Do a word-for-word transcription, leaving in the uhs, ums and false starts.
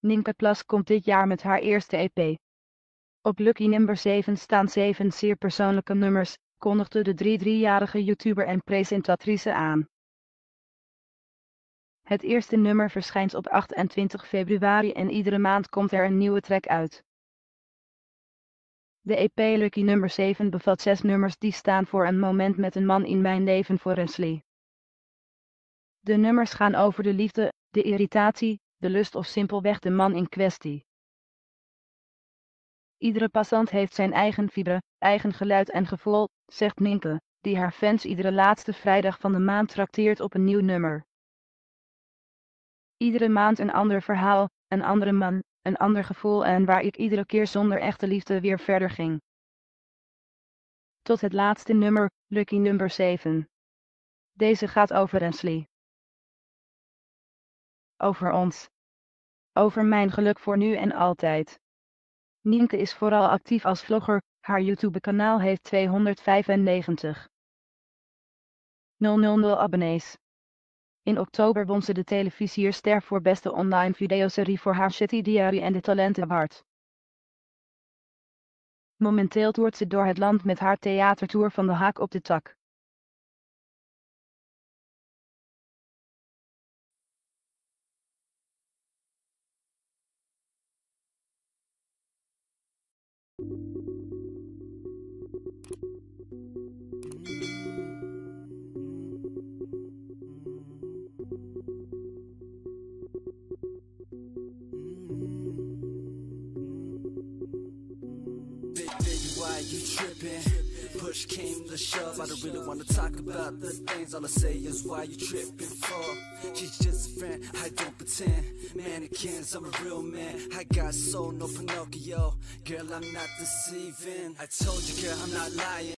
Nienke Plas komt dit jaar met haar eerste E P. Op Lucky Number zeven staan zeven zeer persoonlijke nummers, kondigde de drieëndertigjarige YouTuber en presentatrice aan. Het eerste nummer verschijnt op achtentwintig februari en iedere maand komt er een nieuwe track uit. De E P Lucky Number zeven bevat zes nummers die staan voor een moment met een man in mijn leven voor Rensley. De nummers gaan over de liefde, de irritatie, de lust of simpelweg de man in kwestie. Iedere passant heeft zijn eigen vibe, eigen geluid en gevoel, zegt Nienke, die haar fans iedere laatste vrijdag van de maand trakteert op een nieuw nummer. Iedere maand een ander verhaal, een andere man, een ander gevoel en waar ik iedere keer zonder echte liefde weer verder ging. Tot het laatste nummer, Lucky Number zeven. Deze gaat over Rensley. Over ons. Over mijn geluk voor nu en altijd. Nienke is vooral actief als vlogger, haar YouTube-kanaal heeft tweehonderdvijfennegentigduizend abonnees. In oktober won ze de televisierster voor beste online videoserie voor haar Shitty Diary en de talentenbart. Momenteel toert ze door het land met haar theatertour Van de Haak op de Tak. You trippin', push came to shove. I don't really wanna talk about the things. All I say is why you trippin' for? She's just a friend, I don't pretend. Mannequins, I'm a real man. I got soul, no Pinocchio. Girl, I'm not deceiving. I told you, girl, I'm not lying.